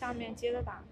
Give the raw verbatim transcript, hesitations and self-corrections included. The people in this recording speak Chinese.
下面接着打。